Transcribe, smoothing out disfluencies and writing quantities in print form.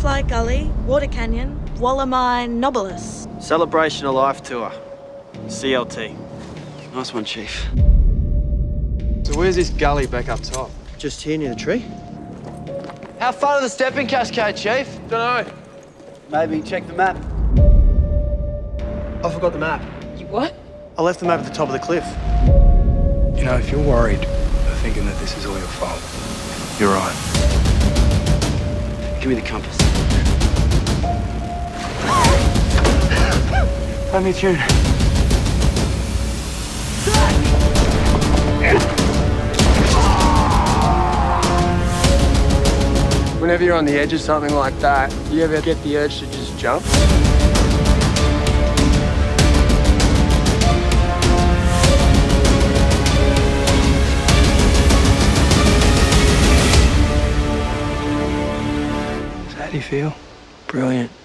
Fly Gully, Water Canyon, Wallamine Nobilis. Celebration of Life Tour, CLT. Nice one, Chief. So where's this gully back up top? Just here near the tree. How far to the stepping cascade, Chief? Dunno. Maybe check the map. I forgot the map. You what? I left the map at the top of the cliff. You know, if you're worried or thinking that this is all your fault, you're right. Give me the compass. Play me a tune. Whenever you're on the edge of something like that, you ever get the urge to just jump? How do you feel? Brilliant.